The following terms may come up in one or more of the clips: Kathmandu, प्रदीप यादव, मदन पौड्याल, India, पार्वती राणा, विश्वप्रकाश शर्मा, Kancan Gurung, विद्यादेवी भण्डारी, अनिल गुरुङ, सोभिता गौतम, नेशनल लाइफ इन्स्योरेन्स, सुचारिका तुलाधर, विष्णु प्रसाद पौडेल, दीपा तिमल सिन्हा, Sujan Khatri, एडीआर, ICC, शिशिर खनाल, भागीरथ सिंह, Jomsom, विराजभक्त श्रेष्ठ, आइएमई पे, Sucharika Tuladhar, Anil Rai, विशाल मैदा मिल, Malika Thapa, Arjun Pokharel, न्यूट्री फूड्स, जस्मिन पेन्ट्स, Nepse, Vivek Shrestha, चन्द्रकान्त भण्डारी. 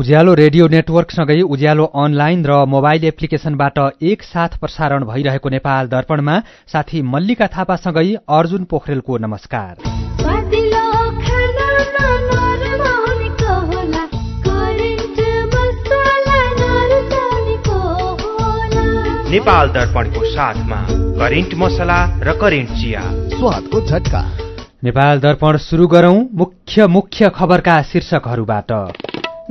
उज्यालो radio नेटवर्कसँगै Ujyaalo online र mobile एप्लिकेशनबाट एकसाथ प्रसारण भइरहेको नेपाल दर्पणमा साथी मल्लिका थापासँगै अर्जुन पोखरेलको नमस्कार। नेपाल दर्पणको साथमा करेन्ट मसला र करेन्ट चिया स्वादको झट्का। नेपाल दर्पण सुरु गरौं मुख्य खबरका शीर्षकहरूबाट।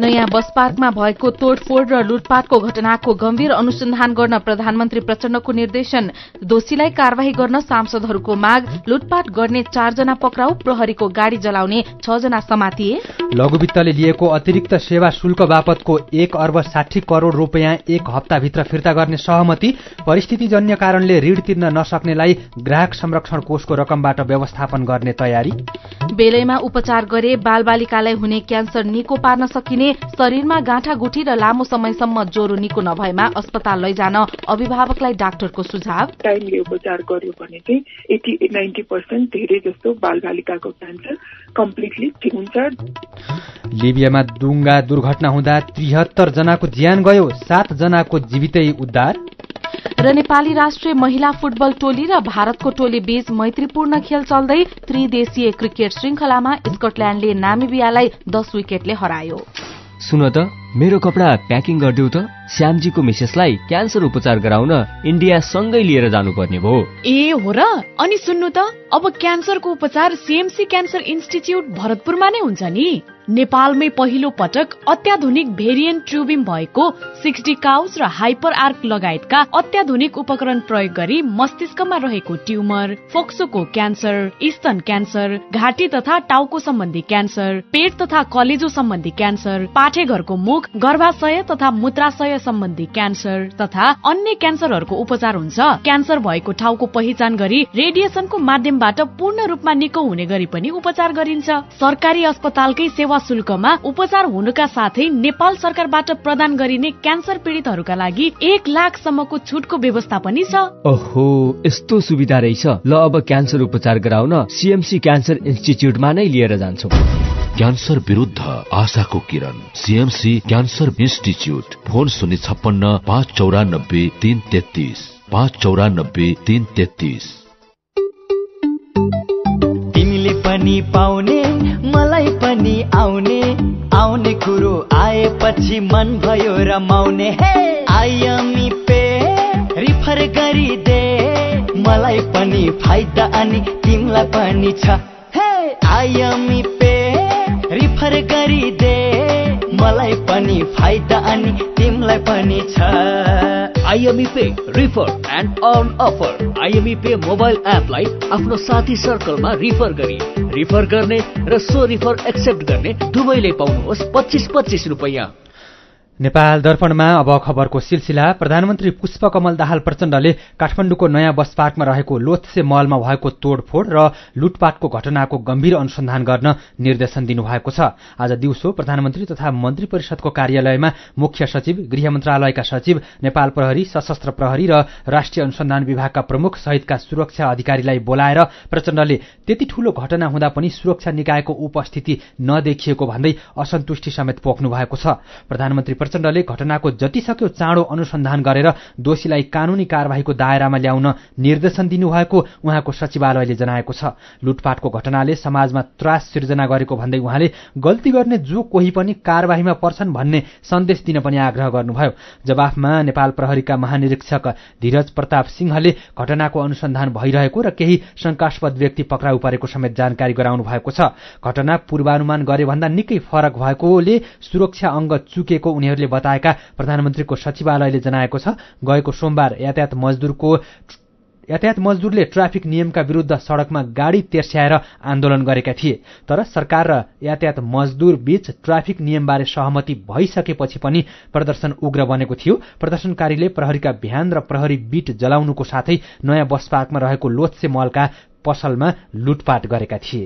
नयाँ बस पार्कमा भएको तोडफोड र लुटपाटको घटनाको गम्भीर अनुसन्धान गर्न प्रधानमन्त्री प्रचण्डको निर्देशन। दोषीलाई कार्यवाही गर्न सांसदहरूको माग। लुटपाट गर्ने 4 जना पक्राउ, प्रहरीको गाड़ी जलाउने 6 जना समातिए। लघुवित्तले लिएको अतिरिक्त सेवा शुल्क बापतको 1 अर्ब 60 करोड़ रूपियाँ 1 हप्ताभित्र फिर्ता गर्ने सहमति। परिस्थितिजन्य कारणले ऋण तिर्न नसक्नेलाई ग्राहक संरक्षण कोषको रकमबाट व्यवस्थापन गर्ने तयारी। बेलैमा उपचार गरे बालबालिकालाई हुने क्यान्सर निको पार्न सकिन्छ। शरीरमा गाँठागुठी र लामो समयसम्म ज्वरो निको नभएमा अस्पताल लैजान अभिभावकलाई डाक्टरको सुझाव। टाइमले उपचार गर्यो भने चाहिँ 80-90% धेरै जस्तो बालबालिकाको क्यान्सर कम्प्लिटली ठिक हुन्छ। लिबियामा डुङ्गा दुर्घटना हुँदा 73 जनाको ज्यान गयो, 7 जनाको जीवितै उद्धार। र नेपाली राष्ट्रिय महिला फुटबल टोली र भारतको टोली बीच मैत्रीपूर्ण खेल चल्दै त्रिदेशीय क्रिकेट श्रृंखलामा स्कटल्याण्डले नामिबियालाई 10 विकेटले हरायो। सुन त, मेरो कपडा प्याकिङ गर्देऊ त, श्यामजीको मिसेसलाई क्यान्सर उपचार गराउन इन्डिया सँगै लिएर जानुपर्ने भयो। ए हो र, अनि सुन्नु त, अब क्यान्सरको उपचार सीएमसी क्यान्सर इन्स्टिच्युट भरतपुरमा नै हुन्छ नि। नेपालमै पहिलो पटक अत्याधुनिक भेरिएन्ट ट्युबिम भएको 60 काउज र हाइपर आर्क लगायतका अत्याधुनिक उपकरण प्रयोग गरी मस्तिष्कमा रहेको ट्युमर, फोक्सोको क्यान्सर, स्तन क्यान्सर, घाँटी तथा टाउको सम्बन्धी क्यान्सर, पेट तथा कलेजो सम्बन्धी क्यान्सर, पाठेघरको मुख, गर्भाशय तथा मूत्राशय सम्बन्धी क्यान्सर तथा अन्य क्यान्सरहरूको उपचार हुन्छ। क्यान्सर भएको ठाउँको पहिचान गरी रेडिएसनको माध्यमबाट पूर्ण रूपमा निको हुने गरी पनि उपचार गरिन्छ। सरकारी अस्पतालकै सेवा शुल्कमा उपचार हुनुका साथै नेपाल सरकारबाट प्रदान गरिने क्यान्सर पीडितहरूका लागि 1 लाखसम्मको छुटको व्यवस्था पनि छ। ओहो, यस्तो सुविधा रहेछ। ल, अब क्यान्सर उपचार गराउन सीएमसी क्यान्सर इन्स्टिच्युटमा नै लिएर जान्छौ। क्यान्सर विरुद्ध आशाको किरण, सीएमसी क्यान्सर इन्स्टिच्युट। फोन 056 594 333 594 333। तिमीले पनि पाउने, मलाई पनि आउने, आउने कुरो आएपछि मन भयो रमाउने। हे आयामी पे रिफर गरिदे, मलाई पनि फाइदा अनि तिमीलाई पनि छ। हे आयामी पे रिफर गरिदे, मलाई पनि फाइदा अनि तिमीलाई पनि छ। आइएमई पे refer and earn offer. आइएमई पे mobile एपलाई आफ्नो साथी सर्कलमा रिफर गरी, रिफर गर्ने र सो रिफर एक्सेप्ट गर्ने दुवैले पाउनुहोस् 25-25 रुपैयाँ। नेपाल दर्पणमा अब खबरको सिलसिला। प्रधानमन्त्री पुष्पकमल दाहाल प्रचण्डले काठमाडौँको नयाँ बस पार्कमा रहेको लोथसे मलमा भएको तोडफोड र लुटपाटको घटनाको गम्भीर अनुसन्धान गर्न निर्देशन दिनुभएको छ। आज दिउँसो प्रधानमन्त्री तथा मन्त्री परिषदको कार्यालयमा मुख्य सचिव, गृह मन्त्रालयका सचिव, नेपाल प्रहरी, सशस्त्र प्रहरी र राष्ट्रिय अनुसन्धान विभागका प्रमुख सहितका सुरक्षा अधिकारीलाई बोलाएर प्रचण्डले त्यति ठूलो घटना हुँदा पनि सुरक्षा निकायको उपस्थिति नदेखिएको भन्दै असन्तुष्टि समेत पोख्नु भएको छ। प्रधानमन्त्री प्रचण्डले घटनाको जतिसक्यो चाँडो अनुसन्धान गरेर दोषीलाई कानूनी कार्यवाहीको दायरामा ल्याउन निर्देशन दिनुभएको उहाँको सचिवालयले जनाएको छ। लुटपाटको घटनाले समाजमा त्रास सिर्जना गरेको भन्दै उहाँले गल्ती गर्ने जो कोही पनि कार्यवाहीमा पर्छन् भन्ने सन्देश दिन पनि आग्रह गर्नुभयो। जवाफमा नेपाल प्रहरीका महानिरीक्षक धीरज प्रताप सिंहले घटनाको अनुसन्धान भइरहेको र केही शंकास्पद व्यक्ति पक्राउ परेको समेत जानकारी गराउनु भएको छ। घटना पूर्वानुमान गरे भन्दा निकै फरक भएकोले सुरक्षा अङ्ग चुकेको उनीहरू बताएका प्रधानमन्त्रीको सचिवालयले जनाएको छ। गएको सोमबार यातायात मजदुरले ट्राफिक नियमका विरुद्ध सड़कमा गाड़ी तेर्स्याएर आन्दोलन गरेका थिए, तर सरकार र यातायात मजदुर बीच ट्राफिक नियमबारे सहमति भइसकेपछि पनि प्रदर्शन उग्र बनेको थियो। प्रदर्शनकारीले प्रहरीका भ्यान र प्रहरी बीट जलाउनुको साथै नयाँ बस पार्कमा रहेको लोथसे मलका पसलमा लुटपाट गरेका थिए।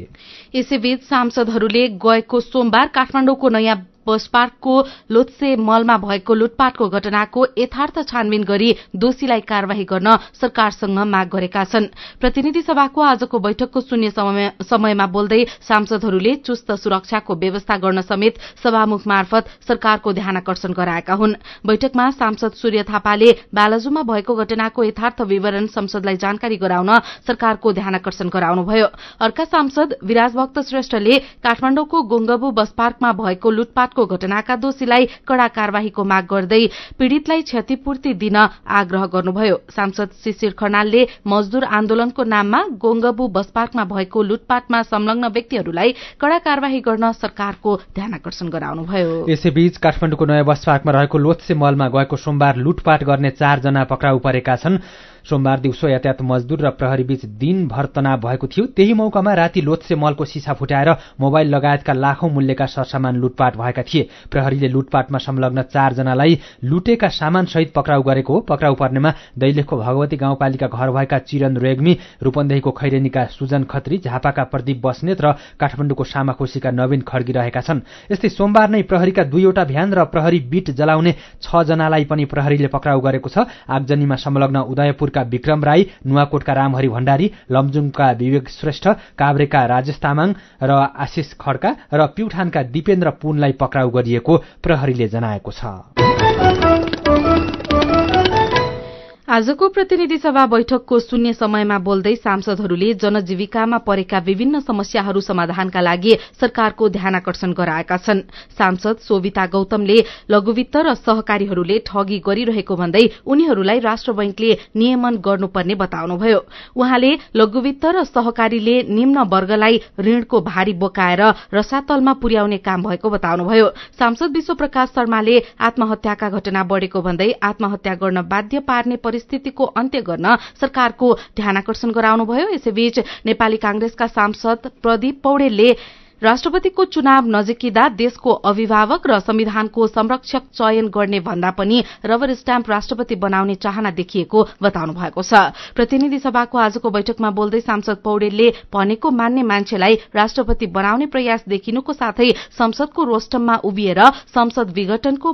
यसैबीच सांसदहरूले गएको सोमबार काठमाडौँको नयाँ पोस्पार्कको लोत्से मलमा भएको लुटपाटको घटनाको यथार्थ छानबिन गरी दोषीलाई कार्यवाही गर्न सरकारसँग माग गरेका छन्। प्रतिनिधि सभाको आजको बैठकको शून्य समयमा बोल्दै सांसदहरूले चुस्त सुरक्षाको व्यवस्था गर्न समेत सभामुख मार्फत सरकारको ध्यानकर्षण गराएका हुन्। बैठकमा सांसद सूर्य थापाले बालाजुमा भएको घटनाको यथार्थ विवरण संसदलाई जानकारी गराउन सरकारको ध्यानकर्षण गराउनुभयो। अर्का सांसद विराजभक्त श्रेष्ठले काठमाडौँको गोंगबु बस पार्कमा भएको लुटपाटको घटनाका दोषीलाई कड़ा कार्यवाहीको माग गर्दै पीड़ितलाई क्षतिपूर्ति दिन आग्रह गर्नुभयो। सांसद शिशिर खनालले मजदूर आन्दोलनको नाममा गोंगबु बस पार्कमा भएको लुटपाटमा संलग्न व्यक्तिहरूलाई कड़ा कार्यवाही गर्न सरकारको ध्यानकर्षण गराउनुभयो। यसैबीच काठमाडौँको नयाँ बस पार्कमा रहेको लोत्से मलमा गएको सोमबार लुटपाट गर्ने 4 जना पक्राउ परेका छन्। सोमबार दिउँसो यातायात मजदूर र प्रहरीबीच दिनभर तनाव भएको थियो। त्यही मौकामा राति लोत्से मलको सिसा फुटाएर मोबाइल लगायतका लाखौं मूल्यका सरसामान लुटपाट भएका थिए। प्रहरीले लुटपाटमा संलग्न 4 जनालाई लुटेका सामानसहित पक्राउ गरेको हो। पक्राउ पर्नेमा दैलेखको भगवती गाउँपालिका घर भएका चिरन रेग्मी, रूपन्देहीको खैरेनीका सुजन खत्री, झापाका प्रदीप बस्नेत र काठमाडौँको सामाखोसीका नवीन खड्गी रहेका छन्। यस्तै सोमबार नै प्रहरीका 2 वटा भ्यान र प्रहरी बिट जलाउने 6 जनालाई पनि प्रहरीले पक्राउ गरेको छ। आगजनीमा संलग्न उदयपुर का विक्रम राई, नुवाकोटका रामहरि भण्डारी, लमजुङका विवेक श्रेष्ठ, काभ्रेका राज तामाङ र आशिष खड्का र प्युठानका दिपेन्द्र पुनलाई पक्राउ गरिएको प्रहरीले जनाएको छ। आजको प्रतिनिधि सभा बैठकको शून्य समयमा बोल्दै सांसदहरूले जनजीविकामा परेका विभिन्न समस्याहरू समाधानका लागि सरकारको ध्यानकर्षण गराएका छन्। सांसद सोभिता गौतमले लघुवित्त र सहकारीहरूले ठगी गरिरहेको भन्दै उनीहरूलाई राष्ट्र बैंकले नियमन गर्नुपर्ने बताउनुभयो। उहाँले लघुवित्त र सहकारीले निम्न वर्गलाई ऋणको भारी बोकाएर रसातलमा पुर्याउने काम भएको बताउनुभयो। सांसद विश्वप्रकाश शर्माले आत्महत्याका घटना बढ़ेको भन्दै आत्महत्या गर्न बाध्य पार्ने स्थितिको अन्त्य गर्न सरकारको ध्यानकर्षण गराउनुभयो। यसैबीच नेपाली कांग्रेसका सांसद प्रदीप पौडेलले राष्ट्रपतिको चुनाव नजिकिँदा देशको अभिभावक र संविधानको संरक्षक चयन गर्ने भन्दा पनि रबर स्ट्याम्प राष्ट्रपति बनाउने चाहना देखिएको बताउनु भएको छ। प्रतिनिधि सभाको आजको बैठकमा बोल्दै सांसद पौडेलले भनेको मान्ने मान्छेलाई राष्ट्रपति बनाउने प्रयास देखिनुको साथै संसदको रोस्टममा उभिएर संसद विघटनको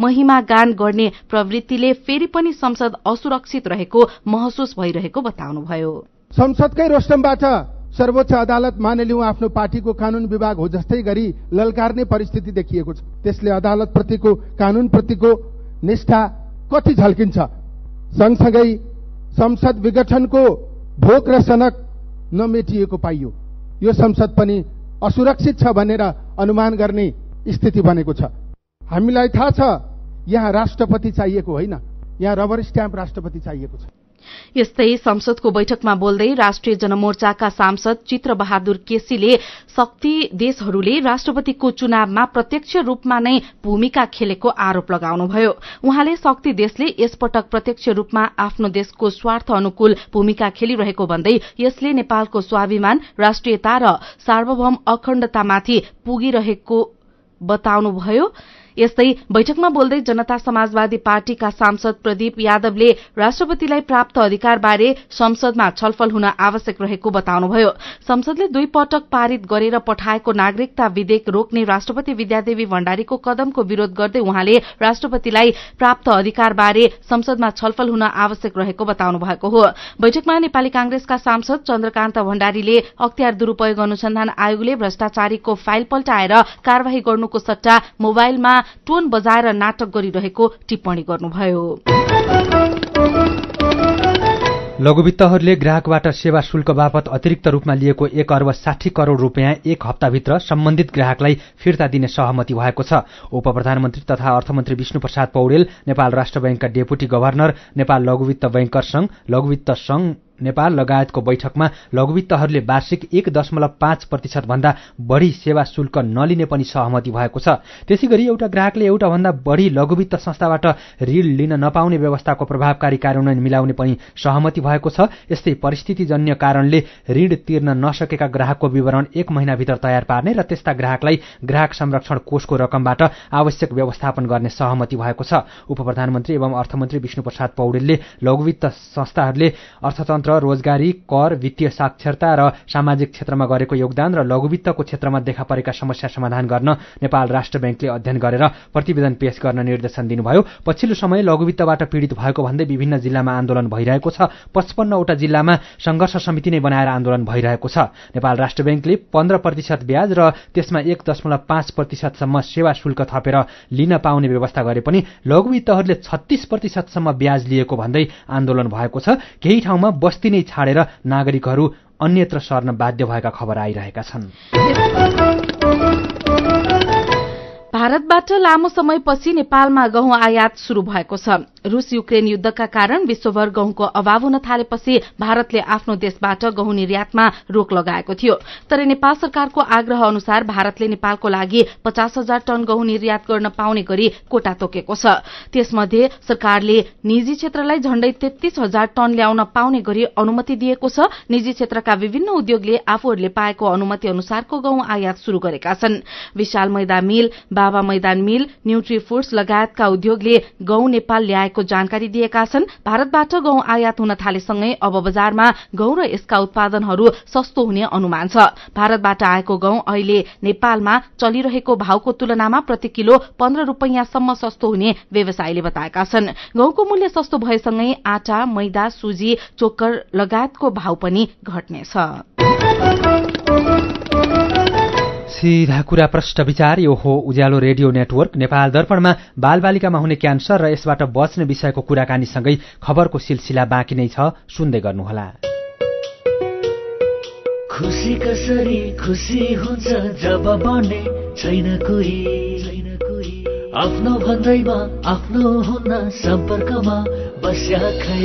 महिमा गान गर्ने प्रवृत्तिले फेरि पनि संसद असुरक्षित रहेको महसुस भइरहेको बताउनुभयो। संसदकै रोस्टमबाट सर्वोच्च अदालत मानिलिउँ आफ्नो पार्टीको कानून विभाग हो जस्तै गरी ललकार्ने परिस्थिति देखिएको छ। त्यसले अदालत प्रतिको कानून प्रतिको निष्ठा कति झल्किन्छ। सँगसँगै संसद विघटनको भोक र सनक नमेटिएको पाइयो। यो संसद पनि असुरक्षित छ भनेर अनुमान गर्ने स्थिति बनेको छ। हामीलाई थाहा छ यहाँ राष्ट्रपति चाहिएको होइन, यहाँ रबर स्ट्याम्प राष्ट्रपति चाहिएको छ। यस्तै संसदको बैठकमा बोल्दै राष्ट्रिय जनमोर्चाका सांसद चित्र बहादुर केसीले शक्ति देशहरूले राष्ट्रपतिको चुनावमा प्रत्यक्ष रूपमा नै भूमिका खेलेको आरोप लगाउनुभयो। उहाँले शक्ति देशले यसपटक प्रत्यक्ष रूपमा आफ्नो देशको स्वार्थ अनुकूल भूमिका खेलिरहेको भन्दै यसले नेपालको स्वाभिमान, राष्ट्रियता र सार्वभौम अखण्डतामाथि पुगिरहेको बताउनुभयो। यस्तै बैठकमा बोल्दै जनता समाजवादी पार्टीका सांसद प्रदीप यादवले राष्ट्रपतिलाई प्राप्त अधिकारबारे संसदमा छलफल हुन आवश्यक रहेको बताउनुभयो। संसदले 2 पटक पारित गरेर पठाएको नागरिकता विधेयक रोक्ने राष्ट्रपति विद्यादेवी भण्डारीको कदमको विरोध गर्दै उहाँले राष्ट्रपतिलाई प्राप्त अधिकारबारे संसदमा छलफल हुन आवश्यक रहेको बताउनु भएको हो। बैठकमा नेपाली कांग्रेसका सांसद चन्द्रकान्त भण्डारीले अख्तियार दुरूपयोग अनुसन्धान आयोगले भ्रष्टाचारीको फाइल पल्टाएर कार्यवाही गर्नुको सट्टा मोबाइलमा टोन बजाएर नाटक गरिरहेको टिप्पणी गर्नुभयो। लघुवित्तहरूले ग्राहकबाट सेवा शुल्क बापत अतिरिक्त रूपमा लिएको 1 अर्ब 60 करोड़ रूपियाँ 1 हप्ताभित्र सम्बन्धित ग्राहकलाई फिर्ता दिने सहमति भएको छ। उपप्रधानमन्त्री तथा अर्थमन्त्री विष्णु प्रसाद पौडेल, नेपाल राष्ट्र बैंकका डेपुटी गभर्नर, नेपाल लघुवित्त बैंकर संघ, लघुवित्त संघ नेपाल लगायतको बैठकमा लघुवित्तहरूले वार्षिक 1.5% भन्दा बढ़ी सेवा शुल्क नलिने पनि सहमति भएको छ। त्यसैगरी एउटा ग्राहकले एउटा भन्दा बढ़ी लघुवित्त संस्थाबाट ऋण लिन नपाउने व्यवस्थाको प्रभावकारी कार्यान्वयन मिलाउने पनि सहमति भएको छ। यस्तै परिस्थितिजन्य कारणले ऋण तिर्न नसकेका ग्राहकको विवरण 1 महिनाभित्र तयार पार्ने र त्यस्ता ग्राहकलाई ग्राहक संरक्षण कोषको रकमबाट आवश्यक व्यवस्थापन गर्ने सहमति भएको छ। उपप्रधानमन्त्री एवं अर्थमन्त्री विष्णु प्रसाद पौडेलले लघुवित्त संस्थाहरूले अर्थतन्त्र क्षेत्र रोजगारी कर वित्तीय साक्षरता र सामाजिक क्षेत्रमा गरेको योगदान र लघुवित्तको क्षेत्रमा देखा परेका समस्या समाधान गर्न नेपाल राष्ट्र बैंकले अध्ययन गरेर प्रतिवेदन पेश गर्न निर्देशन दिनुभयो। पछिल्लो समय लघुवित्तबाट पीड़ित भएको भन्दै विभिन्न जिल्लामा आन्दोलन भइरहेको छ। 55 वटा जिल्लामा संघर्ष समिति नै बनाएर आन्दोलन भइरहेको छ। नेपाल राष्ट्र बैंकले 15% ब्याज र त्यसमा 1.5%सम्म सेवा शुल्क थपेर लिन पाउने व्यवस्था गरे पनि लघुवित्तहरूले 36%सम्म ब्याज लिएको भन्दै आन्दोलन भएको छ। केही ठाउँमा बस्ती नै छाडेर नागरिकहरू अन्यत्र सर्न बाध्य भएका खबर आइरहेका छन्। भारतबाट लामो समयपछि नेपालमा गहुँ आयात शुरू भएको छ। रूस युक्रेन युद्धका कारण विश्वभर गहुँको अभाव हुन थालेपछि भारतले आफ्नो देशबाट गहुँ निर्यातमा रोक लगाएको थियो। तर नेपाल सरकारको आग्रह अनुसार भारतले नेपालको लागि 50,000 टन गहुँ निर्यात गर्न पाउने गरी कोटा तोकेको छ। त्यसमध्ये सरकारले निजी क्षेत्रलाई झण्डै 33,000 टन ल्याउन पाउने गरी अनुमति दिएको छ। निजी क्षेत्रका विभिन्न उद्योगले आफूहरूले पाएको अनुमति अनुसारको गहुँ आयात शुरू गरेका छन्। विशाल मैदा मिल, बाबा मैदान मिल, न्यूट्री फूड्स लगायतका उद्योगले गहुँ नेपाल ल्याएको जानकारी दिएका छन्। भारतबाट गहुँ आयात हुन थालेसँगै अब बजारमा गहुँ र यसका उत्पादनहरू सस्तो हुने अनुमान छ। भारतबाट आएको गहुँ अहिले नेपालमा चलिरहेको भावको तुलनामा प्रति किलो 15 रुपैयाँसम्म सस्तो हुने व्यवसायीले बताएका छन्। गहुँको मूल्य सस्तो भएसँगै आटा, मैदा, सुजी, चोकर लगायतको भाव पनि घट्नेछ। सीधा कुरा प्रश्न विचार, यो हो उज्यालो रेडियो नेटवर्क। नेपाल दर्पणमा बालबालिकामा हुने क्यान्सर र यसबाट बच्ने विषयको कुराकानीसँगै खबरको सिलसिला बाँकी नै छ, सुन्दै गर्नुहोला। खुसी कसरी खुसी हुन्छ जब बने छैन कोही, आफ्नो भन्दैमा आफ्नो हुन सम्पर्कमा बस्या खै,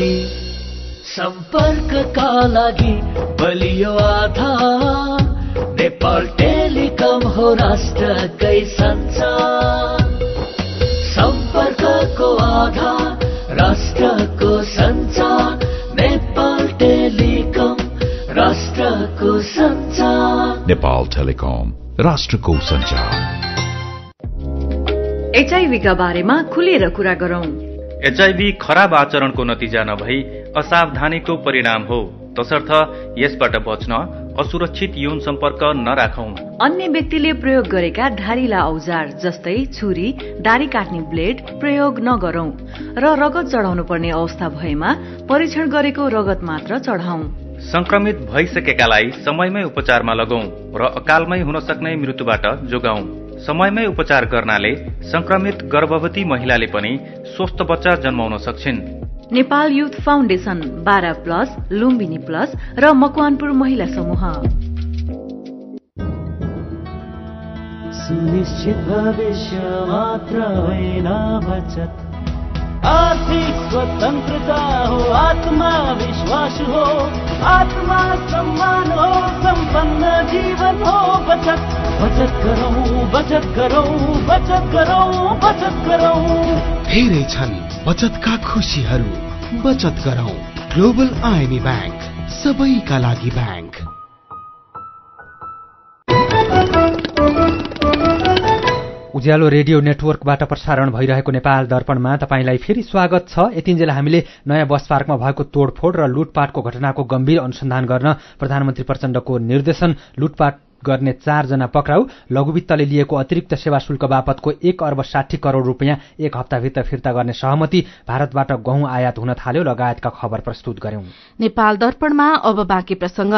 सम्पर्कका लागि बलियो आधार नेपाल टेलिकम हो राष्ट्रकै सञ्चार, सम्पर्कको आधार राष्ट्रको सञ्चार, नेपाल टेलिकम राष्ट्रको सञ्चार, नेपाल टेलिकम राष्ट्रको सञ्चार। एचआईभीका बारेमा खुलेर कुरा गरौँ। एचआईभी खराब आचरणको नतिजा नभई असावधानीको परिणाम हो, तसर्थ यसबाट बच्न असुरक्षित यौन सम्पर्क नराखौं। अन्य व्यक्तिले प्रयोग गरेका धारिला औजार जस्तै छुरी, दारी काट्ने ब्लेड प्रयोग नगरौं र रगत चढाउनु पर्ने अवस्था भएमा परीक्षण गरेको रगत मात्र चढाउँ। संक्रमित भइसकेकालाई समयमै उपचारमा लगौं र अकालमै हुन सक्ने मृत्युबाट जोगाउँ। समयमै उपचार गर्नाले संक्रमित गर्भवती महिलाले पनि स्वस्थ बच्चा जन्माउन सक्छिन्। Nepal youth foundation, 12+ Lumbini plus र मकवानपुर महिला समूह। सुनिश्चित भविष्य मात्र होइन बचत, आर्थिक स्वतन्त्रता हो, आत्मविश्वास हो, आत्मा सम्मान हो, सम्पन्न जीवन हो। बचत बचत गरौँ, बचत गरौँ, बचत गरौँ, बचत गरौँ। धेरै छन् बचत का खुशीहरू, बचत गरौँ। ग्लोबल आइएमई बैंक, सबैका लागि बैंक। उज्यालो रेडियो नेटवर्कबाट प्रसारण भइरहेको नेपाल दर्पणमा तपाईंलाई फेरि स्वागत छ। यतिन्जेल हामीले नयाँ बस पार्कमा भएको तोडफोड र लुटपाटको घटनाको गम्भीर अनुसन्धान गर्न प्रधानमन्त्री प्रचण्डको निर्देशन, लुटपाट गर्ने 4 जना पक्राउ, लघुवित्तले लिएको अतिरिक्त सेवा शुल्क बापतको 1,60 करोड रुपियाँ 1 हप्ताभित्र फिर्ता गर्ने सहमति, भारतबाट गहुँ आयात हुन थाल्यो लगायतका खबर प्रस्तुत गर्यौं। नेपाल दर्पणमा अब बाँकी प्रसंग।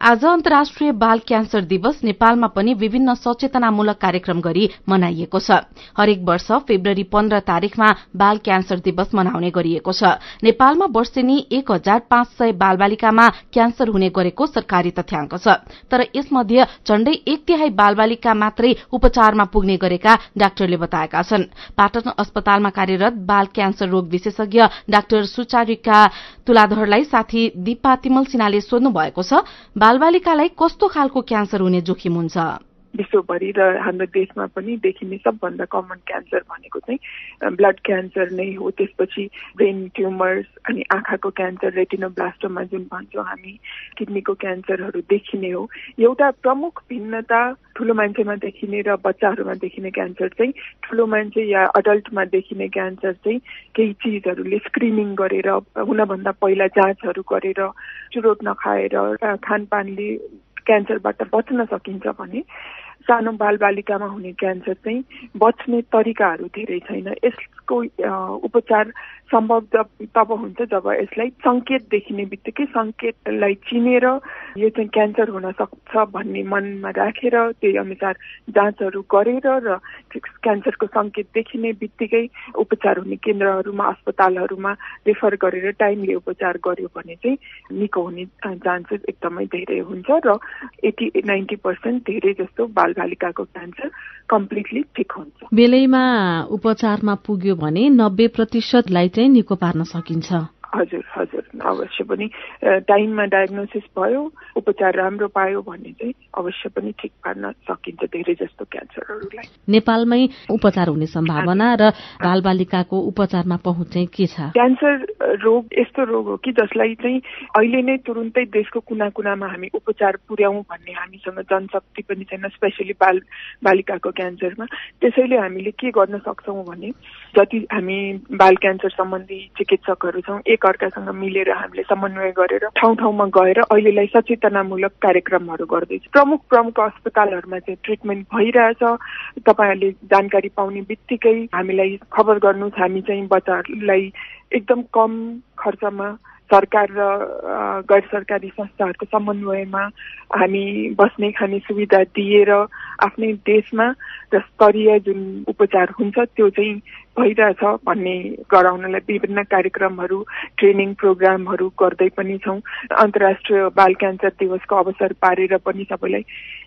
आज अन्तर्राष्ट्रिय बाल क्यान्सर दिवस नेपालमा पनि विभिन्न सचेतनामूलक कार्यक्रम गरी मनाइएको छ। हरेक वर्ष फेब्रुअरी 15 तारिकमा बाल क्यान्सर दिवस मनाउने गरिएको छ। नेपालमा वर्षेनी 1,500 बालबालिकामा क्यान्सर हुने गरेको सरकारी तथ्याङ्क छ। तर यसमध्ये झण्डै 1/3 बालबालिका मात्रै उपचारमा पुग्ने गरेका डाक्टरले बताएका छन्। पाटन अस्पतालमा कार्यरत बाल क्यान्सर रोग विशेषज्ञ डाक्टर सुचारिका तुलाधरलाई साथी दीपा तिमल सिन्हाले सोध्नु भएको छ, बालबालिकालाई कस्तो खालको क्यान्सर हुने जोखिम हुन्छ? विश्वभरि र हाम्रो देशमा पनि देखिने सबभन्दा कमन क्यान्सर भनेको चाहिँ ब्लड क्यान्सर नै हो। त्यसपछि ब्रेन ट्युमर्स अनि आँखाको क्यान्सर रेटिनोब्लास्टोमा जुन भन्छौँ हामी, किडनीको क्यान्सरहरू देखिने हो। एउटा प्रमुख भिन्नता ठुलो मान्छेमा देखिने र बच्चाहरूमा देखिने क्यान्सर चाहिँ ठुलो मान्छे या अडल्टमा देखिने क्यान्सर चाहिँ केही चिजहरूले स्क्रिनिङ गरेर हुनभन्दा पहिला जाँचहरू गरेर चुरोट नखाएर खानपानले क्यान्सरबाट बच्न सकिन्छ भने सानो बालबालिकामा हुने क्यान्सर चाहिँ बच्ने तरिकाहरू धेरै छैन। यसको उपचार सम्भव तब हुन्छ जब यसलाई संकेत देखिने बित्तिकै संकेतलाई चिनेर यो चाहिँ क्यान्सर हुन सक्छ भन्ने मनमा राखेर त्यही अनुसार जाँचहरू गरेर र क्यान्सरको संकेत देखिने बित्तिकै उपचार हुने केन्द्रहरूमा अस्पतालहरूमा रेफर गरेर टाइमली उपचार गर्यो भने चाहिँ निको हुने चान्सेस एकदमै धेरै हुन्छ र 80-90% धेरै जस्तो बालबालिकाको क्यान्सर कम्प्लिटली ठिक हुन्छ। बेलैमा उपचारमा पुग्यो भने 90%लाई निको पार्न सकिन्छ। हजुर हजुर, अवश्य पनि टाइममा डायग्नोसिस भयो, उपचार राम्रो पायो भने चाहिँ अवश्य पनि ठिक पार्न सकिन्छ धेरै जस्तो क्यान्सरहरूलाई। नेपालमै उपचार हुने सम्भावना र बालबालिकाको उपचारमा पहुँच चाहिँ के छ? क्यान्सर रोग यस्तो रोग हो कि जसलाई चाहिँ अहिले नै तुरुन्तै देशको कुना कुनामा हामी उपचार पुर्याउँ भन्ने हामीसँग जनशक्ति पनि छैन, स्पेसली बालबालिकाको क्यान्सरमा। त्यसैले हामीले के गर्न सक्छौँ भने जति हामी बाल क्यान्सर सम्बन्धी चिकित्सकहरू छौँ एकअर्कासँग मिलेर हामीले समन्वय गरेर ठाउँ ठाउँमा गएर अहिलेलाई सचेतनामूलक कार्यक्रमहरू गर्दैछ। प्रमुख प्रमुख अस्पतालहरूमा चाहिँ ट्रिटमेन्ट भइरहेछ। तपाईँहरूले जानकारी पाउने बित्तिकै हामीलाई खबर गर्नुहोस्। हामी चाहिँ बच्चाहरूलाई एकदम कम खर्चमा सरकार र गैर सरकारी संस्थाहरूको समन्वयमा हामी बस्ने खाने सुविधा दिएर आफ्नै देशमा र स्तरीय जुन उपचार हुन्छ त्यो चाहिँ भइरहेछ भन्ने गराउनलाई विभिन्न कार्यक्रमहरू ट्रेनिङ प्रोग्रामहरू गर्दै पनि छौँ। अन्तर्राष्ट्रिय बाल क्यान्सर दिवसको अवसर पारेर पनि सबैलाई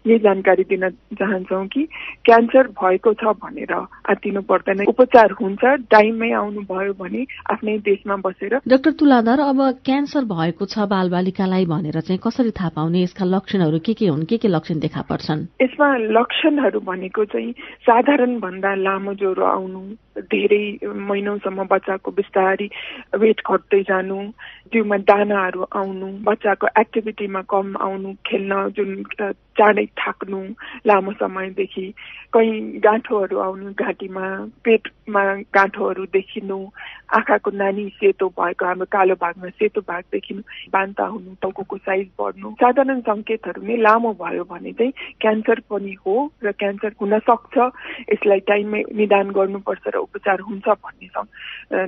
यही जानकारी दिन चाहन्छौँ कि क्यान्सर भएको छ भनेर आत्तिनु पर्दैन, उपचार हुन्छ। टाइममै आउनुभयो भने आफ्नै देशमा बसेर। डाक्टर तुलाधर, अब क्यान्सर भएको छ बालबालिकालाई भनेर चाहिँ कसरी थाहा पाउने? यसका लक्षणहरू के हुन्? के लक्षण देखा पर्छन्? यसमा लक्षणहरू भनेको चाहिँ साधारण भन्दा लामो ज्वरो आउनु, धेरै महिनौसम्म बच्चाको बिस्तारी वेट घट्दै जानु, जिउमा दानाहरू आउनु, बच्चाको एक्टिभिटीमा कम आउनु, खेल्न जुन चाँडै थाक्नु लामो समयदेखि, कहीँ गाँठोहरू आउनु, घाँटीमा पेटमा गाँठोहरू देखिनु, आँखाको नानी सेतो भएको हाम्रो कालो भागमा सेतो भाग देखिनु, बान्ता हुनु, टाउको साइज बढ्नु, साधारण सङ्केतहरू नै लामो भयो भने चाहिँ क्यान्सर पनि हो र क्यान्सर हुन सक्छ। यसलाई टाइममै निदान गर्नुपर्छ र उपचार हुन्छ भन्ने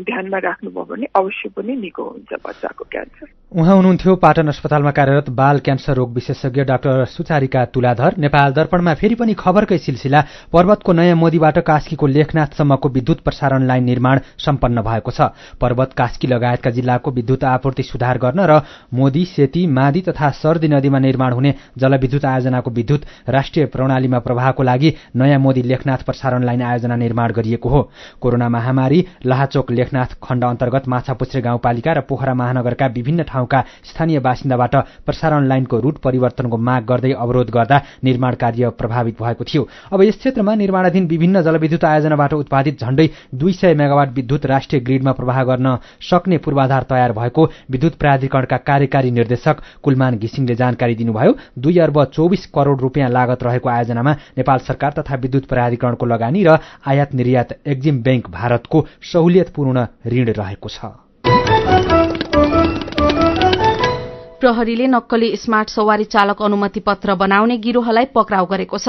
ध्यानमा राख्नुभयो भने अवश्य पनि निको हुन्छ बच्चाको क्यान्सर। उहाँ हुनुहुन्थ्यो पाटन अस्पतालमा कार्यरत बाल क्यान्सर रोग विशेषज्ञ डाक्टर सुचारिका तुलाधर। नेपाल दर्पणमा फेरि पनि खबरकै सिलसिला। पर्वतको नयाँ मोदीबाट कास्कीको लेखनाथसम्मको विद्युत प्रसारण लाइन निर्माण सम्पन्न भएको छ। पर्वत कास्की लगायतका जिल्लाको विद्युत आपूर्ति सुधार गर्न र मोदी सेती मादी तथा सर्दी नदीमा निर्माण हुने जलविद्युत आयोजनाको विद्युत राष्ट्रिय प्रणालीमा प्रवाहको लागि नयाँ मोदी लेखनाथ प्रसारण लाइन आयोजना निर्माण गरिएको हो। कोरोना महामारी, लाहाचोक लेखनाथ खण्ड अन्तर्गत माछापुच्छ्रे गाउँपालिका र पोखरा महानगरका विभिन्न ठाउँका स्थानीय बासिन्दाबाट प्रसारण लाइनको रूट परिवर्तनको माग गर्दै अवरोध गर्दा निर्माण कार्य प्रभावित भएको थियो। अब यस क्षेत्रमा निर्माणाधीन विभिन्न जलविद्युत आयोजनाबाट उत्पादित झण्डै 200 मेगावाट विद्युत राष्ट्रिय ग्रिडमा प्रवाह गर्न सक्ने पूर्वाधार तयार भएको विद्युत प्राधिकरणका कार्यकारी निर्देशक कुलमान घिसिङले जानकारी दिनुभयो। 2 अर्ब 24 करोड रुपियाँ लागत रहेको आयोजनामा नेपाल सरकार तथा विद्युत प्राधिकरणको लगानी र आयात निर्यात एक्जिम बैंक भारतको सहुलियतपूर्ण ऋण रहेको छ। प्रहरीले नक्कली स्मार्ट सवारी चालक अनुमति पत्र बनाउने गिरोहलाई पक्राउ गरेको छ।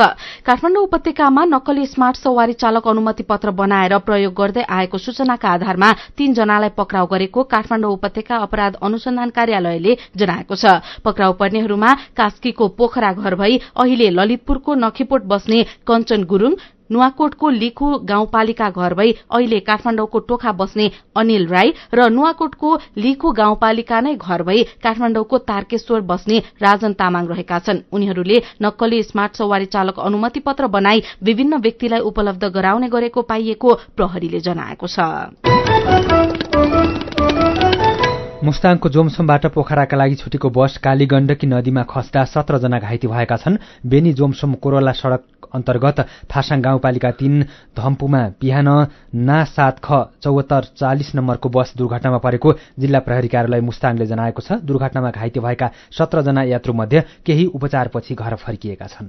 काठमाडौँ उपत्यकामा नक्कली स्मार्ट सवारी चालक अनुमति पत्र बनाएर प्रयोग गर्दै आएको सूचनाका आधारमा 3 जनालाई पक्राउ गरेको काठमाडौँ उपत्यका अपराध अनुसन्धान कार्यालयले जनाएको छ। पक्राउ पर्नेहरूमा कास्कीको पोखरा घर भई अहिले ललितपुरको नखीपोट बस्ने कञ्चन गुरुङ, नुवाकोटको लिखु गाउँपालिका घर भई अहिले काठमाडौँको टोखा बस्ने अनिल राई र नुवाकोटको लिखु गाउँपालिका नै घर भई काठमाडौँको तारकेश्वर बस्ने राजन तामाङ रहेका छन्। उनीहरूले नक्कली स्मार्ट सवारी चालक अनुमति पत्र बनाई विभिन्न व्यक्तिलाई उपलब्ध गराउने गरेको पाइएको प्रहरीले जनाएको छ। मुस्ताङको जोमसोमबाट पोखराका लागि छुटेको बस काली गण्डकी नदीमा खस्दा 17 जना घाइते भएका छन्। बेनी जोमसोम कोरोला सड़क अन्तर्गत थासाङ गाउँपालिका 3 धम्पुमा बिहान ना 7 ख 7440 नम्बरको बस दुर्घटनामा परेको जिल्ला प्रहरी कार्यालय मुस्ताङले जनाएको छ। दुर्घटनामा घाइते भएका 17 जना यात्रुमध्ये केही उपचारपछि घर फर्किएका छन्।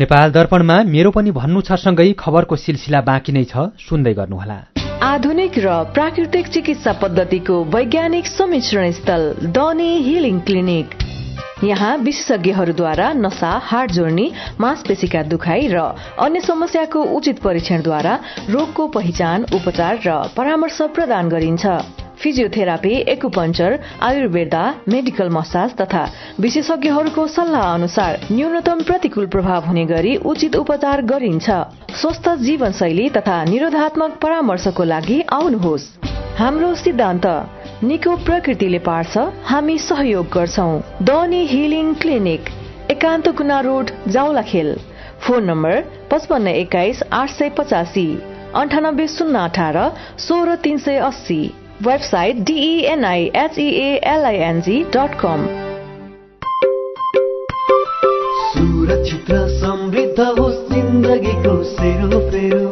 नेपाल दर्पणमा मेरो पनि भन्नु छ सँगै खबरको सिलसिला बाँकी नै छ, सुन्दै गर्नुहोला। आधुनिक र प्राकृतिक चिकित्सा पद्धतिको वैज्ञानिक सम्मिश्रण स्थल डनी हिलिङ क्लिनिक। यहाँ विशेषज्ञहरूद्वारा नसा, हाड जोर्नी, मांसपेशीका दुखाइ र अन्य समस्याको उचित परीक्षणद्वारा रोगको पहिचान, उपचार र परामर्श प्रदान गरिन्छ। Physiotherapy, acupuncture, Ayurveda, medical massage तथा विशेषज्ञहरूको सल्लाह अनुसार न्यूनतम प्रतिकूल प्रभाव हुने गरी उचित उपचार गरिन्छ। स्वस्थ जीवनशैली तथा निरोधात्मक परामर्शको लागि आउनुहोस्। हाम्रो सिद्धान्त निको प्रकृतिले पार्छ, हामी सहयोग गर्छौं। डनी healing clinic, Ekantakuna road, Jawalakhel. Phone number 5521 885 98 018 16380। Website denihiealing.com। सुरक्षित र समृद्ध होस् जिन्दगीको सेरोफेरो,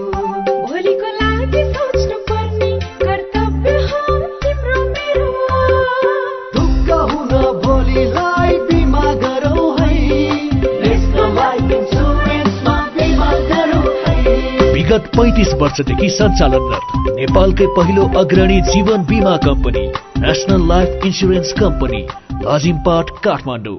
भोलिको लागि सोच्नु पर्ने कर्तव्य हो तिम्रो मेरो। ढुक्क हुन भोलिलाई बिमा गरौँ है, नेसनल लाइफ इन्स्योरेन्समा बिमा गरौँ है। विगत 35 वर्षदेखि सञ्चालनरत नेपालकै पहिलो अग्रणी जीवन बीमा company नेशनल लाइफ इन्स्योरेन्स company, Lazimpat, Kathmandu.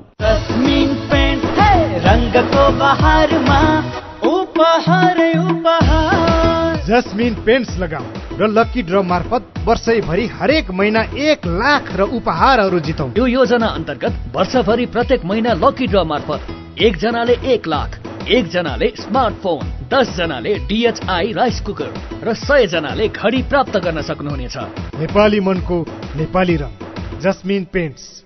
जस्मिन पेन्ट्स लगाऊ र लकी ड्र मार्फत वर्षैभरि हरेक महिना 1 लाख र उपहारहरू जितौँ। यो योजना अन्तर्गत वर्षभरि प्रत्येक महिना लकी ड्र मार्फत 1 जनाले 1 लाख, 1 जनाले स्मार्टफोन, 10 जनाले DHI राइस कुकर र 100 जनाले घडी प्राप्त गर्न सक्नुहुनेछ। नेपाली मनको नेपाली रङ, जस्मिन पेन्ट्स।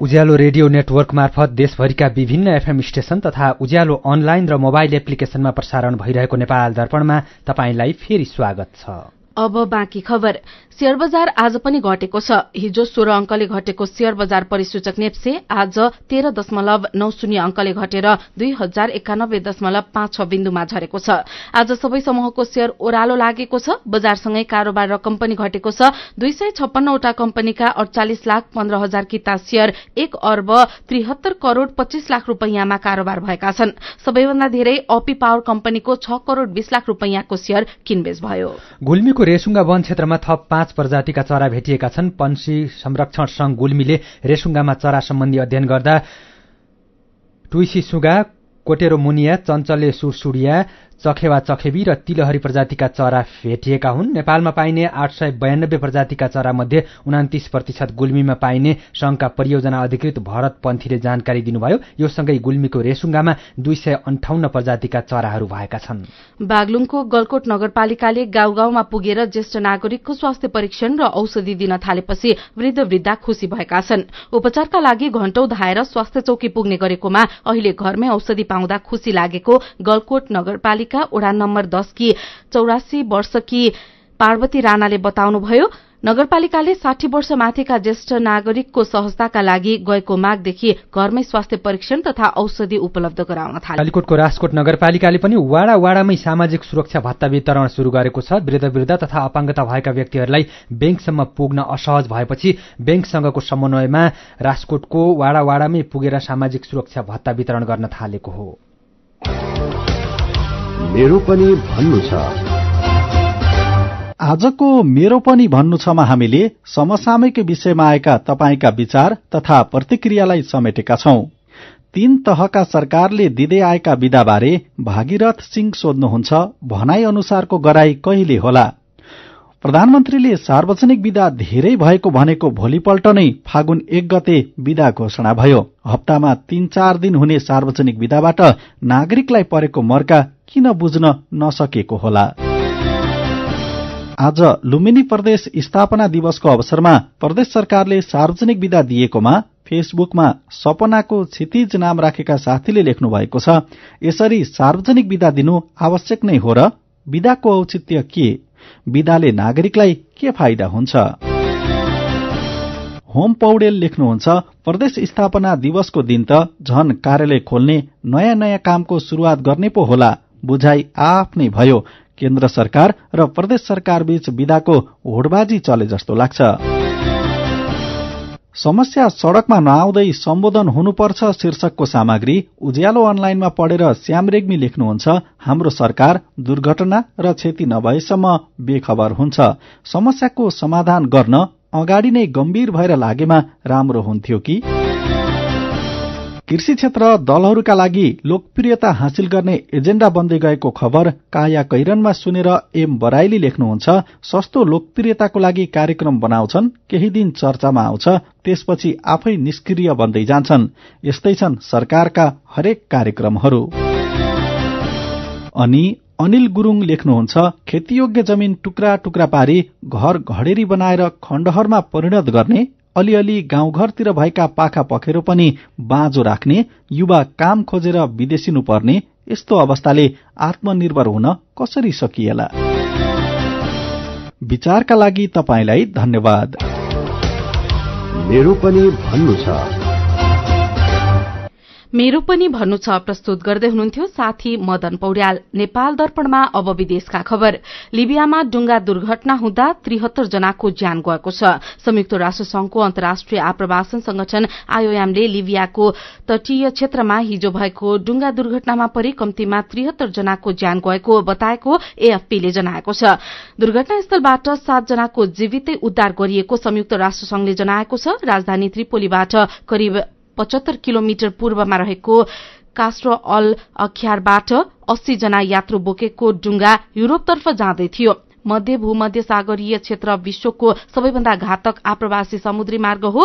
Ujyaalo radio network मार्फत देशभरिका विभिन्न एफएम स्टेशन तथा उज्यालो अनलाइन र मोबाइल एप्लिकेशनमा प्रसारण भइरहेको नेपाल दर्पणमा तपाईंलाई फेरि स्वागत छ। अब बाँकी खबर। शेयर बजार आज पनि घटेको छ। हिजो 16 अंकले घटेको शेयर बजार परिसूचक नेप्से आज 13.90 अंकले घटेर 2091.56 बिन्दुमा झरेको छ। आज सबै समूहको शेयर ओह्रालो लागेको छ। बजारसँगै कारोबार रकम पनि घटेको छ। 256 वटा कम्पनीका 48,15,000 किता शेयर 1,73,25,00,000 रूपैयाँमा कारोबार भएका छन्। सबैभन्दा धेरै अपी पावर कम्पनीको 6,20,00,000 रूपैयाँको शेयर किनबेच भयो। गुल्मीको रेसुङ्गा वन क्षेत्रमा थप 5 प्रजातिका चरा भेटिएका छन्। पंक्षी संरक्षण संघ गुल्मीले रेसुङ्गामा चरा सम्बन्धी अध्ययन गर्दा टुइसी सुगा, कोटेरोमुनिया, चञ्चले सुरसुडिया, चखेवा चखेबी र तिलहरी प्रजातिका चरा भेटिएका हुन्। नेपालमा पाइने 892 प्रजातिका चरा मध्ये 29% गुल्मीमा पाइने संघका परियोजना अधिकृत भरत पन्थीले जानकारी दिनुभयो। यो सँगै गुल्मीको रेसुङ्गामा 258 प्रजातिका चराहरू भएका छन्। बागलुङको गलकोट नगरपालिकाले गाउँ गाउँमा पुगेर ज्येष्ठ नागरिकको स्वास्थ्य परीक्षण र औषधि दिन थालेपछि वृद्ध वृद्धा खुशी भएका छन्। उपचारका लागि घण्टौं धाएर स्वास्थ्य चौकी पुग्ने गरेकोमा अहिले घरमै औषधि पाउँदा खुशी लागेको गलकोट नगरपालिका ओडा नम्बर 10 की 84 वर्ष की पार्वती राणाले बताउनुभयो। नगरपालिकाले 60 वर्ष माथिका ज्येष्ठ नागरिकको सहजताका लागि गएको मागदेखि घरमै स्वास्थ्य परीक्षण तथा औषधि उपलब्ध गराउन थाले। कालीकोटको राजकोट नगरपालिकाले पनि वाडावाडामै सामाजिक सुरक्षा भत्ता वितरण शुरू गरेको छ। वृद्ध तथा अपाङ्गता भएका व्यक्तिहरूलाई बैंकसम्म पुग्न असहज भएपछि बैंकसँगको समन्वयमा राजकोटको वाडावाडामै पुगेर सामाजिक सुरक्षा भत्ता वितरण गर्न थालेको हो। मेरो पनि भन्नु छ। आजको मेरो पनि भन्नु छमा हामीले समसामयिक विषयमा आएका तपाईका विचार तथा प्रतिक्रियालाई समेटेका छौं। 3 तहका सरकारले दिँदै आएका विदाबारे भागीरथ सिंह सोध्नुहुन्छ, भनाई अनुसारको गराई कहिले होला? प्रधानमन्त्रीले सार्वजनिक विदा धेरै भएको भनेको भोलिपल्ट नै फागुन 1 गते विदा घोषणा भयो। हप्तामा 3-4 दिन हुने सार्वजनिक विदाबाट नागरिकलाई परेको मर्का किन बुझ्न नसकेको होला? आज लुम्बिनी प्रदेश स्थापना दिवसको अवसरमा प्रदेश सरकारले सार्वजनिक विदा दिएकोमा फेसबुकमा सपनाको क्षितिज नाम राखेका साथीले लेख्नु भएको छ। यसरी सार्वजनिक बिदा दिनु आवश्यक नै हो र? बिदाको औचित्य के? बिदाले नागरिकलाई के फाइदा हुन्छ? होम पौडेल लेख्नुहुन्छ, प्रदेश स्थापना दिवसको दिन त झन कार्यालय खोल्ने, नयाँ नयाँ कामको सुरुवात गर्ने पो होला। बुझाइ आफ्नै भयो। केन्द्र सरकार र प्रदेश सरकार बीच बिदाको होडबाजी चले जस्तो लाग्छ। समस्या सड़कमा नआउँदै सम्बोधन हुनुपर्छ शीर्षकको सामग्री उज्यालो अनलाइनमा पढेर श्यामरेग्मी लेख्नुहुन्छ। हाम्रो सरकार दुर्घटना र क्षति नभएसम्म बेखबर हुन्छ। समस्याको समाधान गर्न अगाडि नै गम्भीर भएर लागेमा राम्रो हुन्थ्यो कि? कृषि क्षेत्र दलहरूका लागि लोकप्रियता हासिल गर्ने एजेन्डा बन्दै गएको खबर काया कैरनमा सुनेर एम बराइली लेख्नुहुन्छ। सस्तो लोकप्रियताको लागि कार्यक्रम बनाउँछन्, केही दिन चर्चामा आउँछ, त्यसपछि आफै निष्क्रिय बन्दै जान्छन्। यस्तै छन् सरकारका हरेक कार्यक्रमहरू। अनि अनिल गुरुङ लेख्नुहुन्छ, खेतीयोग्य जमिन टुक्रा टुक्रा पारी घर घडेरी बनाएर खण्डहरमा परिणत गर्ने, अलिअलि गाउँघरतिर भएका पाखा पखेरो पनि बाँझो राख्ने, युवा काम खोजेर विदेशिनु पर्ने, यस्तो अवस्थाले आत्मनिर्भर हुन कसरी सकिएला? विचारका लागि तपाईलाई धन्यवाद। मेरो पनि भन्नु छ प्रस्तुत गर्दै हुनुहुन्थ्यो साथी मदन पौड्याल। नेपाल दर्पणमा अब विदेशका खबर। लिबियामा डुंगा दुर्घटना हुँदा 73 जनाको ज्यान गएको छ। संयुक्त राष्ट्र संघको अन्तर्राष्ट्रिय आप्रवासन संगठन आईओएमले लिबियाको तटीय क्षेत्रमा हिजो भएको डुंगा दुर्घटनामा परि कम्तीमा 73 जनाको ज्यान गएको बताएको एएफपीले जनाएको छ। दुर्घटनास्थलबाट 7 जनाको जीवितै उद्धार गरिएको संयुक्त राष्ट्र संघले जनाएको छ। राजधानी त्रिपोलीबाट करिब 75 किलोमिटर पूर्वमा रहेको कास्ट्रो अल अख्यारबाट 80 जना यात्रु बोकेको डुंगा युरोपतर्फ जाँदै थियो। मध्य भूमध्य सागरीय क्षेत्र विश्वको सबैभन्दा घातक आप्रवासी समुद्री मार्ग हो।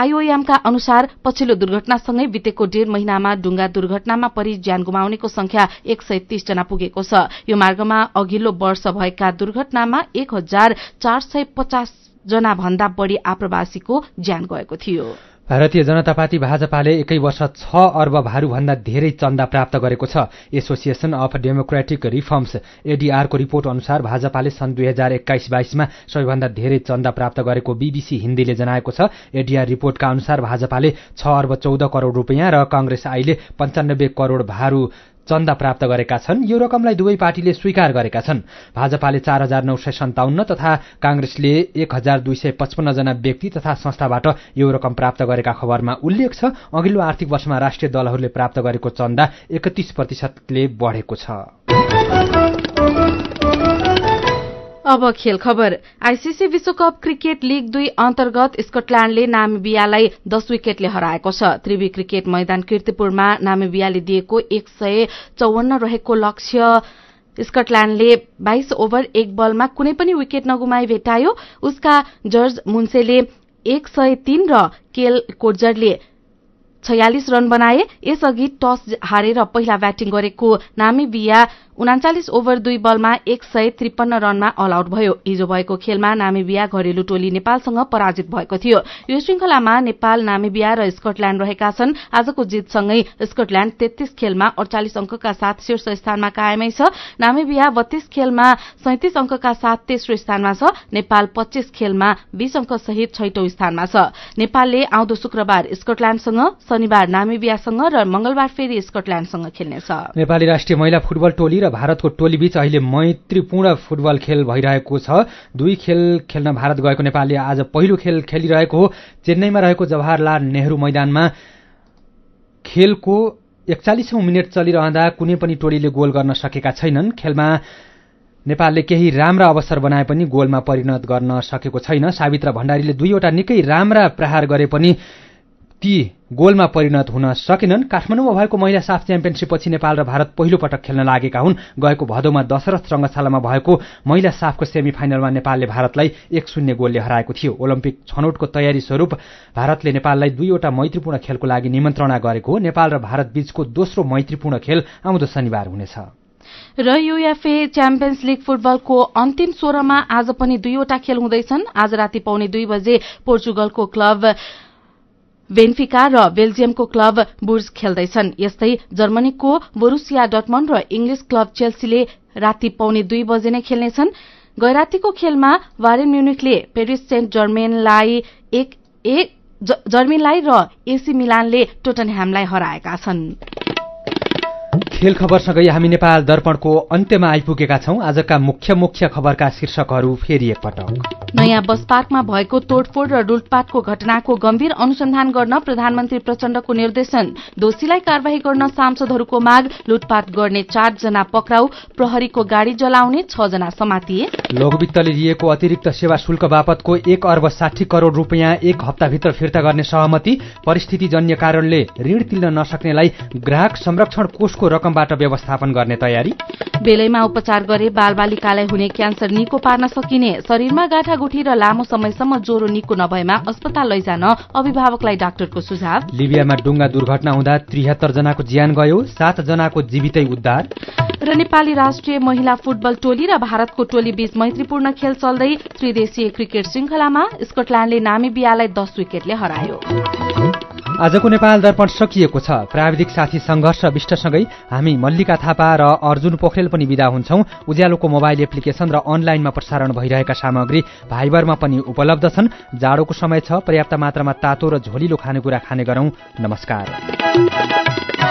आईओएमका अनुसार पछिल्लो दुर्घटनासँगै बितेको डेढ़ महिनामा डुंगा दुर्घटनामा परि ज्यान गुमाउनेको संख्या 130 जना पुगेको छ। यो मार्गमा अघिल्लो वर्ष भएका दुर्घटनामा 1450 जना भन्दा बढ़ी आप्रवासीको ज्यान गएको थियो। भारतीय जनता पार्टी भाजपाले एकै वर्ष 6 अर्ब भारूभन्दा धेरै चन्दा प्राप्त गरेको छ। Association of democratic reforms एडीआर को रिपोर्ट अनुसार भाजपाले सन् 2021-22 सबैभन्दा धेरै चन्दा प्राप्त गरेको बीबीसी हिन्दीले जनाएको छ। एडीआर रिपोर्टका अनुसार भाजपाले 6 अर्ब 14 करोड़ रुपियाँ र कांग्रेस आईले 95 करोड़ भारू चन्दा प्राप्त गरेका छन्। यो रकमलाई दुवै पार्टीले स्वीकार गरेका छन्। भाजपाले 4957 तथा कांग्रेसले 1255 जना व्यक्ति तथा संस्थाबाट यो रकम प्राप्त गरेका खबरमा उल्लेख छ। अघिल्लो आर्थिक वर्षमा राष्ट्रिय दलहरूले प्राप्त गरेको चन्दा 31%ले बढेको छ। अब खेल खबर। आईसीसी विश्वकप क्रिकेट लीग 2 अन्तर्गत स्कटल्याण्डले नामिबियालाई 10 विकेटले हराएको छ। त्रिवी क्रिकेट मैदान कीर्तिपुरमा नामिबियाले दिएको 154 रहेको लक्ष्य स्कटल्याण्डले 22 ओभर 1 बलमा कुनै पनि विकेट नगुमाई भेटायो। उसका जर्ज मुन्सेले 103 र केल कोजरले 46 रन बनाए। यसअघि टस हारेर पहिला ब्याटिङ गरेको नामिबिया 39 ओभर 2 बलमा 153 रनमा अल आउट भयो। हिजो भएको खेलमा नामिबिया घरेलु टोली नेपालसँग पराजित भएको थियो। यो श्रृंखलामा नेपाल, नामिबिया र स्कटल्याण्ड रहेका छन्। आजको जितसँगै स्कटल्याण्ड 33 खेलमा 48 अंकका साथ शीर्ष स्थानमा कायमै छ। नामिबिया 32 खेलमा 37 अंकका साथ तेस्रो स्थानमा छ। नेपाल 25 खेलमा 20 अंक सहित 6औं स्थानमा छ। नेपालले आउँदो शुक्रबार स्कटल्याण्डसँग, शनिबार नामिबियासँग र मंगलबार फेरि स्कटल्याण्डसँग खेल्नेछ। नेपाली राष्ट्रिय महिला फुटबल टोली र भारतको टोलीबीच अहिले मैत्रीपूर्ण फुटबल खेल भइरहेको छ। 2 खेल खेल्न भारत गएको नेपालले आज पहिलो खेल खेलिरहेको हो। चेन्नईमा रहेको जवाहरलाल नेहरू मैदानमा खेलको 41औं मिनेट चलिरहँदा कुनै पनि टोलीले गोल गर्न सकेका छैनन्। खेलमा नेपालले केही राम्रा अवसर बनाए पनि गोलमा परिणत गर्न सकेको छैन। सविता भण्डारीले 2 वटा निकै राम्रा प्रहार गरे पनि ती गोलमा परिणत हुन सकेनन्। काठमाडौँमा भएको महिला साफ च्याम्पियनसिपपछि नेपाल र भारत पहिलो पटक खेल्न लागेका हुन्। गएको भदौमा दशरथ रंगशालामा भएको महिला साफको सेमी फाइनलमा नेपालले भारतलाई 1-0 गोलले हराएको थियो। ओलम्पिक छनौटको तयारी स्वरूप भारतले नेपाललाई 2 वटा मैत्रीपूर्ण खेलको लागि निमन्त्रणा गरेको हो। नेपाल र भारत बीचको दोस्रो मैत्रीपूर्ण खेल आउँदो शनिबार हुनेछ। र यूएफए च्याम्पियन्स लीग फुटबलको अन्तिम 16 मा आज पनि 2 वटा खेल हुँदैछन्। आज राति 9:30 बजे पोर्चुगलको क्लब बेन्फिका र बेल्जियमको क्लब बुर्ज खेल्दैछन्। यस्तै जर्मनीको बोरुसिया डर्टमन्ड र इंग्लिश क्लब चेल्सीले राति पौने 2 बजे नै खेल्नेछन्। गैरातीको खेलमा बायर्न म्युनिखले पेरिस सेन्ट जर्मेनलाई 1-1 जर्मनीलाई र एसी मिलानले टोटनह्यामलाई हराएका छन्। खेल खबरसँगै हामी नेपाल दर्पणको अन्त्यमा आइपुगेका छौं। आजका मुख्य मुख्य खबरका शीर्षकहरू फेरि एकपटक। नयाँ बस पार्कमा भएको तोडफोड र लुटपाटको घटनाको गम्भीर अनुसन्धान गर्न प्रधानमन्त्री प्रचण्डको निर्देशन। दोषीलाई कारवाही गर्न सांसदहरूको माग। लुटपाट गर्ने 4 जना पक्राउ। प्रहरीको गाडी जलाउने 6 जना समातिए। लघुवित्तले लिएको अतिरिक्त सेवा शुल्क बापतको 1 अर्ब 60 करोड़ रुपियाँ 1 हप्ताभित्र फिर्ता गर्ने सहमति। परिस्थितिजन्य कारणले ऋण तिर्न नसक्नेलाई ग्राहक संरक्षण कोषको रकमबाट व्यवस्थापन गर्ने तयारी। बेलैमा उपचार गरे बालबालिकालाई हुने क्यान्सर निको पार्न सकिने। शरीरमा गाँठागुठी र लामो समयसम्म ज्वरो निको नभएमा अस्पताल लैजान अभिभावकलाई डाक्टरको सुझाव। लिबियामा डुङ्गा दुर्घटना हुँदा 73 जनाको ज्यान गयो, 7 जनाको जीवितै उद्धार। र नेपाली राष्ट्रिय महिला फुटबल टोली र भारतको टोली बीच मैत्रीपूर्ण खेल चल्दै त्रिदेशीय क्रिकेट श्रृंखलामा स्कटल्याण्डले नामिबियालाई 10 विकेटले हरायो। आजको नेपाल दर्पण सकिएको छ। प्राविधिक साथी संघर्ष विष्टसँगै हामी मल्लिका थापा र अर्जुन पोखरेल पनि विदा हुन्छौं। उज्यालोको मोबाइल एप्लिकेशन र अनलाइनमा प्रसारण भइरहेका सामग्री भाइबरमा पनि उपलब्ध छन्। जाडोको समय छ, पर्याप्त मात्रामा तातो र झोलिलो खानेकुरा खाने गरौं। नमस्कार।